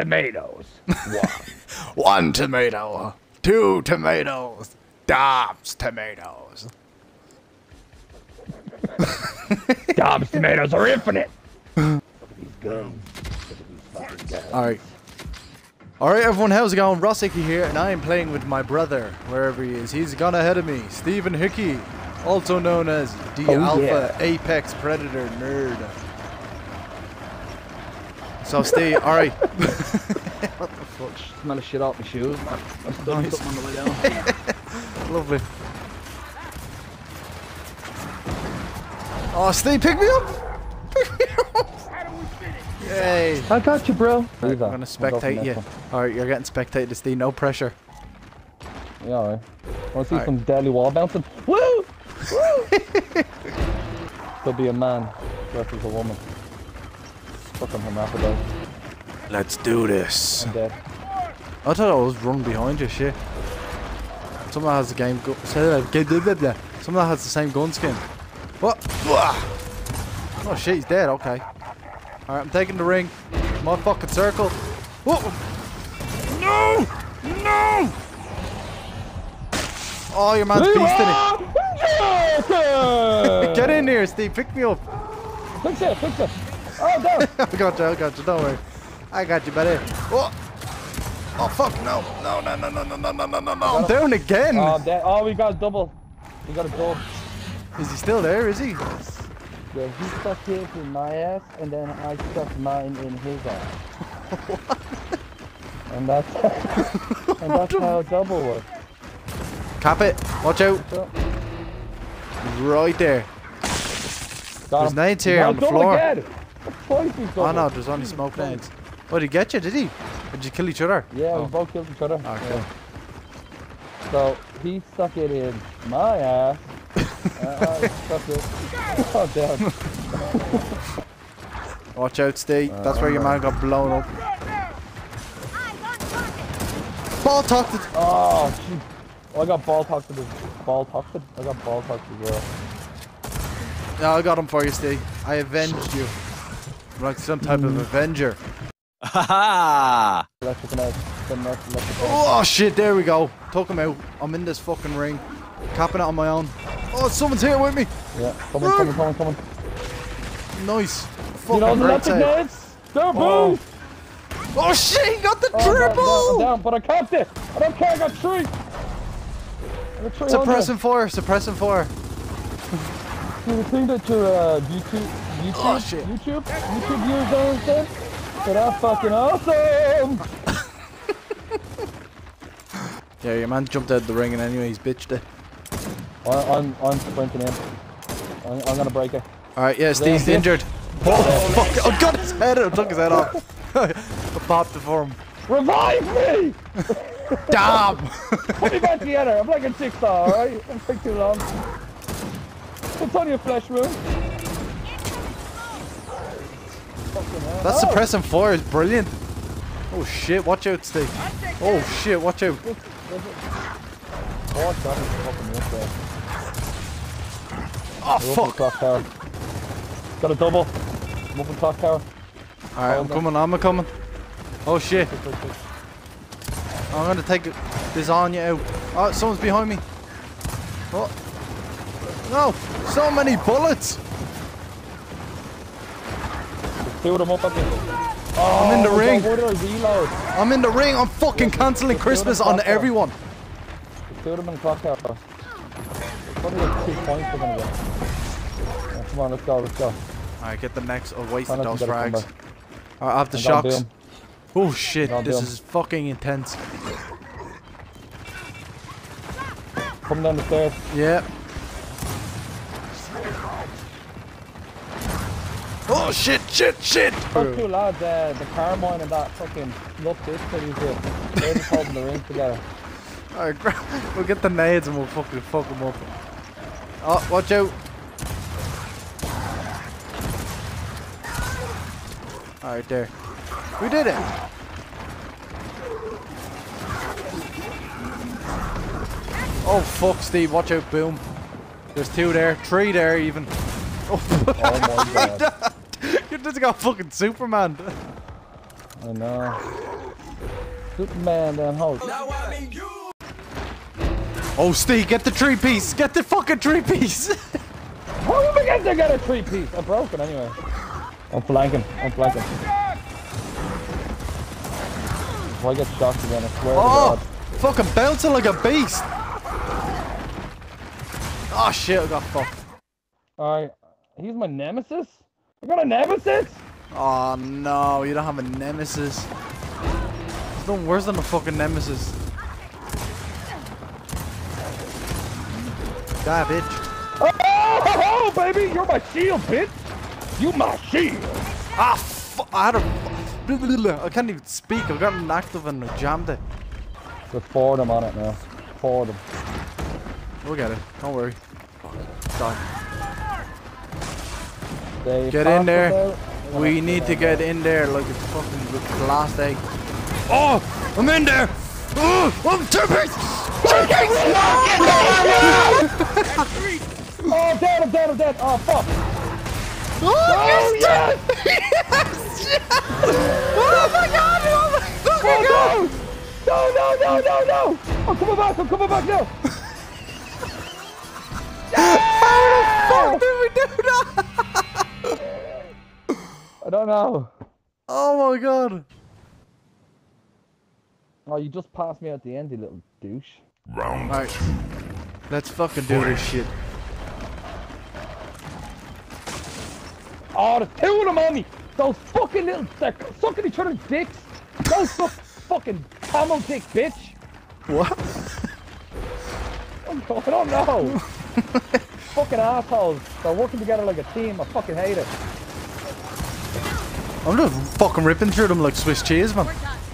tomatoes. One tomato, two tomatoes, Dobbs tomatoes. Dobbs tomatoes are infinite. Look at these guns. Look at these fucking guns. Alright everyone, how's it going? Ross Hickey here, and I am playing with my brother, wherever he is. He's gone ahead of me, Stephen Hickey, also known as the Alpha Apex Predator Nerd. So Steve, alright. What the fuck? Smell of shit off my shoes, man. I'm still nice. On the way down. Lovely. Oh, Steve, pick me up! Pick me up! Yay! I got you, bro. I'm gonna spectate you. Alright, you're getting spectated, Steve. No pressure. Yeah, alright. Wanna see some deadly wall bouncing? Woo! Woo! There'll be a man versus a woman. Fucking hermaphrodite. Let's do this. I'm dead. I thought I was running behind you, shit. Someone has the game. Someone has the same gun skin. What? Oh shit, he's dead. Okay. Alright, I'm taking the ring. My fucking circle. Whoa! No! No! Oh, your man's beasting it. Get in here, Steve. Pick me up. Fix it, fix it. Oh, no. I got you, don't worry. I got you, buddy. Whoa. Oh, fuck. No, no, no, no, no, no, no, no, no, no. I'm down again. Oh, we got a double. We got a double. Is he still there? Is he? Yeah, he stuck his in my ass, and then I stuck mine in his ass. What? And that's and that's how double works. Cap it! Watch out! Right there. There's nades here on the floor. Oh no, there's only smoke nades. Oh, did he get you? Did he? Or did you kill each other? Yeah, we both killed each other. Okay. Yeah. So he stuck it in my ass. Oh, damn. Watch out, Steve. That's where your man got blown up. Ball talked it. Oh, jeez. Oh, I got ball talked to the ball talked. I got ball talked to the girl. No, I got him for you, Steve. I avenged you. I'm like some type of Avenger. Ha Oh shit! There we go. Took him out. I'm in this fucking ring. Capping it on my own. Oh, someone's here with me! Yeah, coming. Nice. Fucking you know the leopard nades? They're boo! Oh shit, he got the triple! I'm down, but I capped it! I don't care, I got three! Suppressing four. See, the thing that your YouTube viewers don't understand? So that's fucking awesome! Yeah, your man jumped out of the ring and anyway he's bitched it. I'm sprinting in. I'm gonna break it. Alright, yeah, Steve's injured. Oh, fuck. I got his head. I took his head off. I popped it for him. Revive me! Damn! Put me back together. I'm like a six-star, alright? I'm like too long. It's only a flesh wound. That suppressing fire is brilliant. Oh shit, watch out, Steve. Oh shit, watch out. Oh, God, fucking fuck. Got a double. I'm up in clock tower. Alright, I'm coming. Oh shit. I'm gonna take this on you out. Oh, someone's behind me. Oh. No! So many bullets! Two of them up at me. Oh, I'm in the ring. I'm in the ring. I'm fucking cancelling Christmas on everyone. Two of them in the clock tower. Probably like 2 points we're gonna get. Yeah, come on, let's go. Alright, get the next. I'll waste those frags. Alright, I have the shocks. Oh shit, this is fucking intense. Come down the stairs. Yeah. Oh shit! Those two lads, the Carmine and that fucking look this pretty good. They're just holding the ring together. Alright, we'll get the nades and we'll fucking fuck them up. Oh, watch out! Alright, there. We did it! Oh fuck, Steve, watch out, boom. There's two there, three there even. Oh, oh my god. You just got fucking Superman. And Superman down hole. Oh, Steve, get the tree piece! Get the fucking tree piece! How am I going to get a tree piece? I broke it anyway. I'm flanking. I'm flanking. If I get shot again, I swear to God. Fucking bouncing like a beast! Oh shit, I got fucked. Alright, he's my nemesis? I got a nemesis? Oh no, you don't have a nemesis. It's no worse than a fucking nemesis. Die, bitch. Oh, baby, you're my shield, bitch! You my shield! Ah, fuck, I can't even speak, I've gotten active and jammed it. There's four of them on it now. Four of them. We'll get it, don't worry. Die. Get in there. We need to get in there like a fucking last egg. Oh, I'm in there. Oh, I'm two-piece. Two-piece. Oh, dead, I'm dead, I'm dead. Oh, fuck. Oh, yes. Yes. Oh, my God. Oh, my God. No, no, no, no, no. I'm coming back. I'm coming back now. How the fuck did we do that? I don't know. Oh my God. Oh, you just passed me at the end, you little douche. Round right. Let's fucking do this shit. Oh, there's two of them on me. Those fucking little, they're sucking each other's dicks. Those fucking camel dick, bitch. What? I don't know. Fucking assholes. They're working together like a team. I fucking hate it. I'm just fucking ripping through them like Swiss cheese, man.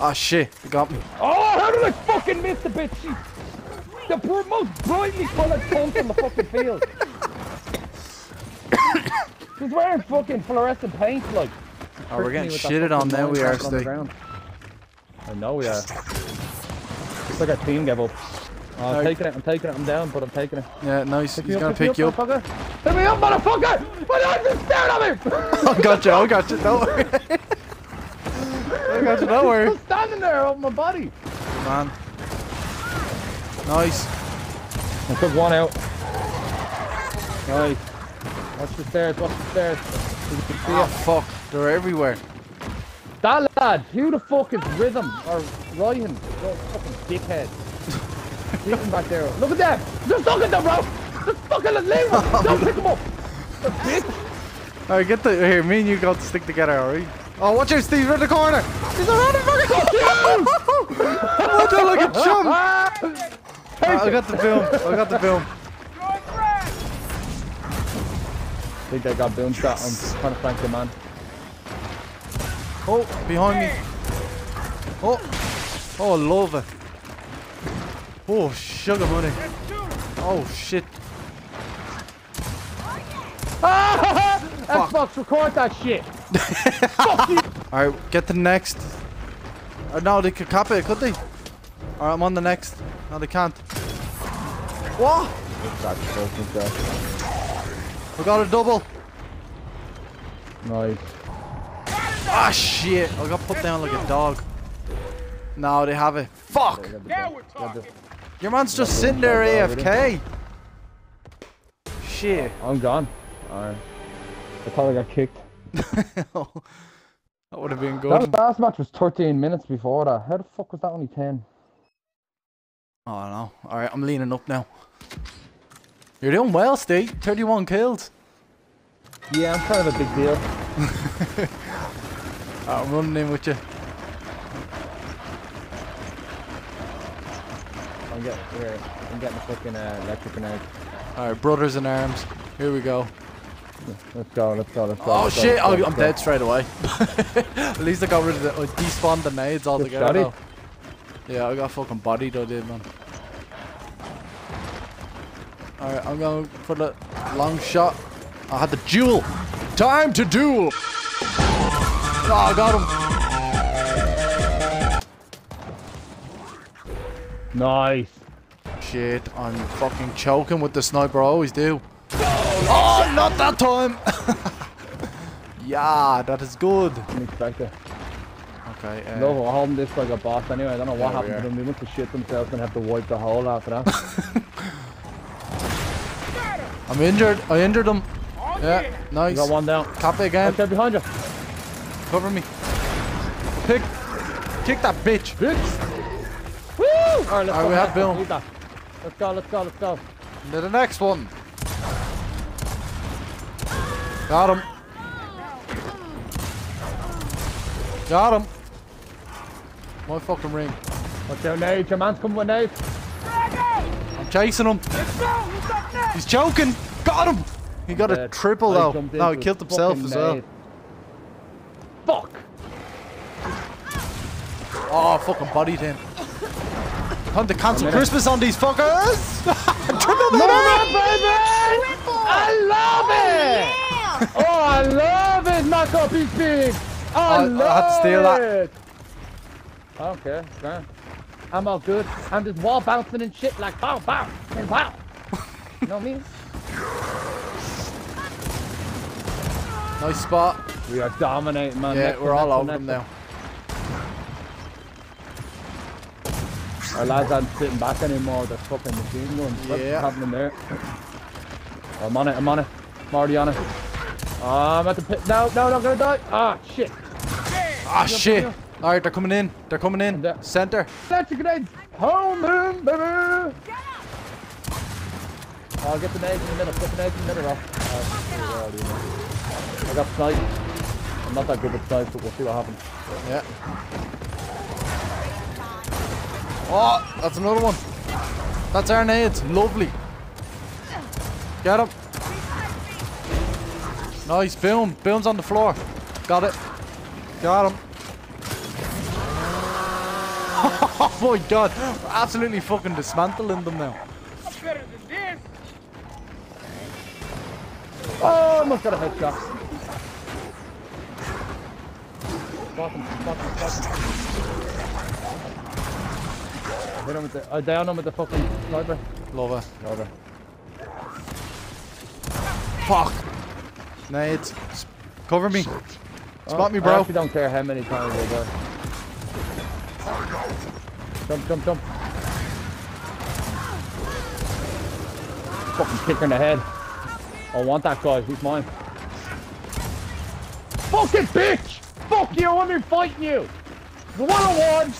Ah, oh, shit. They got me. Oh, how did I fucking miss the bitch? The most brightly coloured cunt on the fucking field. She's wearing fucking fluorescent paint, like. Oh, we're getting shitted on now. We are, Steve. I know we are. It's like our team gave up. Oh, I'm taking it, I'm taking it, I'm down, but I'm taking it. Yeah, nice, he's gonna pick you up. Pick me up, motherfucker! My eyes are staring at me! I got you, don't worry. I got you, don't worry. I'm standing there on my body. Come on. Nice. I took one out. Nice. Watch the stairs, watch the stairs. Oh, fuck, they're everywhere. That lad, who the fuck is Rhythm? Or Ryan? That fucking dickhead. Back there. Look at them! Just look at them, bro! Just fucking leave them! Don't pick them up! Bitch! Alright, get the... Here, me and you got to stick together, alright? Oh, watch out, Steve! You're in the corner! He's around the fucking corner! What the like a chump! I got the film. I got the film. I think I got boom shot. I'm trying to flank the man. Oh, behind me. Oh. Oh, I love it. Oh, sugar money. Oh, shit. Xbox, record that shit. Fuck you. Alright, get the next. No, they could cop it, could they? Alright, I'm on the next. No, they can't. What? We got a double. Nice. Ah, oh, shit. I got put down like a dog. No, they have it. Fuck. Now we're talking. Your man's just sitting there AFK. Shit. I'm gone. Alright. I thought I got kicked. Oh, that would have been good. That last match was 13 minutes before that. How the fuck was that only 10? Oh, I don't know. Alright, I'm leaning up now. You're doing well, Steve. 31 kills. Yeah, I'm kind of a big deal. Right, I'm running in with you. I'm getting a fucking electric grenade. Alright, brothers in arms. Here we go. Let's go, let's go, let's go. Oh shit, I'm dead straight away. At least I got rid of the... I despawned the nades altogether. Yeah, I got fucking bodied, I did, man. Alright, I'm going for the long shot. I had the duel. Time to duel! Oh, I got him. Nice. Shit, I'm fucking choking with the sniper, I always do. Oh, not that time! Yeah, that is good. I Okay. No, we're holding this like a boss anyway. I don't know what happened to them. They must have shit themselves and have to wipe the hole after that. I'm injured. I injured them. Yeah, nice. You got one down. Cap it again. Okay, behind you. Cover me. Kick that bitch. Bitch. Woo! Alright, let's go. We have Bill. Let's go, let's go, let's go. To the next one. Got him. Got him. My fucking ring. Watch out, Nate. Your man's coming with Nate. I'm chasing him. He's choking. Got him. He got a triple though. No, he killed himself as well. Fuck. Oh, I fucking bodied him. Time to cancel Christmas on these fuckers. Triple the baby. I love it. Oh, I love it. Knock up his big. I had to steal that. I don't care, man. I'm all good. I'm just wall bouncing and shit like bow, bow, and bow. You know what I mean? Nice spot. We are dominating, man. Yeah, we're all over them now. Our lads aren't sitting back anymore. They're fucking machine guns. What's happening there? Oh, I'm on it, I'm on it. I'm already on it. I'm at the pit. No, I'm gonna die. Ah, shit. Ah, shit. Alright, they're coming in. They're coming in. Center. That's a grenade. Home, boom, baby. I'll get the nades in the middle. Get the nades in the middle, I got sniped. I'm not that good with snipes, but we'll see what happens. Yeah. Oh, that's another one. That's our nades. Lovely. Get him. Nice, boom. Boom's on the floor. Got it. Got him. Oh my god. We're absolutely fucking dismantling them now. I'm better than this. Oh, I must have got a headshot. Fuck him. Hit him with the, I down him with the fucking sniper. Love it. Love it. Fuck. Nades, cover me. Spot me, bro. I actually don't care how many times they go. Jump. Fucking kick her in the head. I want that guy. He's mine. Fucking bitch! Fuck you! I'm here fighting you. 1-on-1.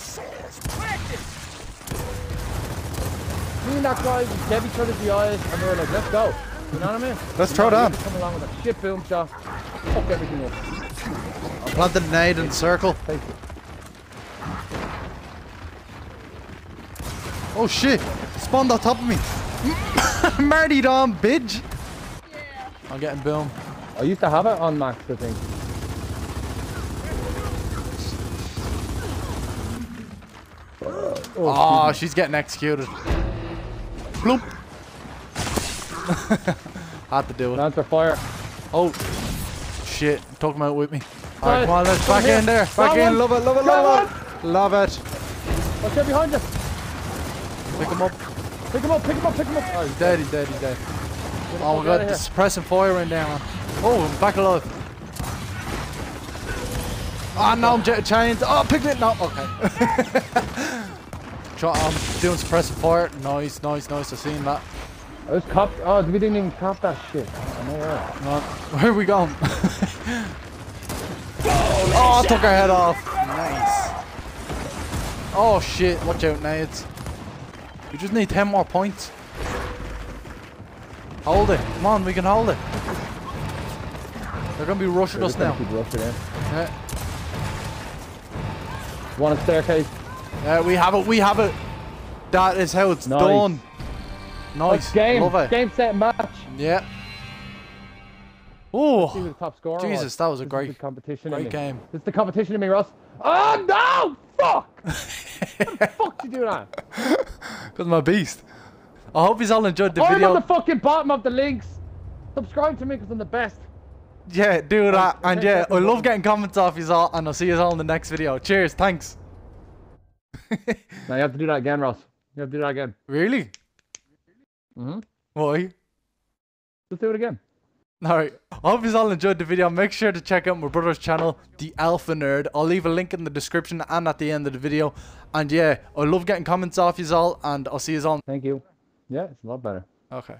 Me and that guy just gave each other the eyes, and we were like, let's go. You know what I mean? Let's throw down. Come along with a shit boom shot. Fuck everything up. I'll plant the nade in circle. Oh shit! Spawned on top of me. Marty Dom, bitch. Yeah. I'm getting boom. I used to have it on max, I think. Oh, she's getting executed. Bloop. Had to do it. That's a fire. Oh, shit. Took him out with me. Alright, come on, let's back in there. Back in. Love it. Love it. Watch out behind you. Pick him up. Pick him up. Oh, he's dead. He's dead. Oh, my God. The suppressing fire in there, man. Oh, I'm back alive. Ah, oh, no, I'm chained. Oh, pick it. No, okay. I'm doing suppressing fire. Nice. I've seen that. I was copped. Oh, we didn't even cop that shit. I know where. No. Where are we going? Oh, I took our head off. Nice. Oh, shit. Watch out, nades. We just need 10 more points. Hold it. Come on, we can hold it. They're going to be rushing us now. Yeah. Want a staircase? Yeah, we have it. That is how it's done. Nice. Game, set, match. Yeah. Oh, Jesus, that was a great competition. Great game. It's the competition in me, Ross. Oh no! Fuck! What the fuck did you do that? Because I'm a beast. I hope you all enjoyed the video. I'm on the fucking bottom of the links. Subscribe to me because I'm the best. Yeah, do that. And yeah, I love getting comments off you all, and I'll see you all in the next video. Cheers, thanks. Now you have to do that again, Ross. You have to do that again. Really? Why? Let's do it again. Alright, I hope you all enjoyed the video. Make sure to check out my brother's channel, the Alpha Nerd. I'll leave a link in the description and at the end of the video. And yeah, I love getting comments off you all, and I'll see you all. Thank you. Yeah, it's a lot better. Okay.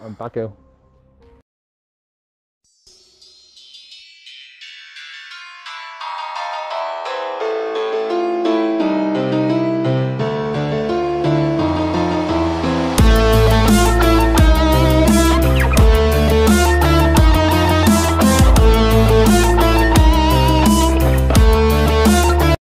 I'm back out.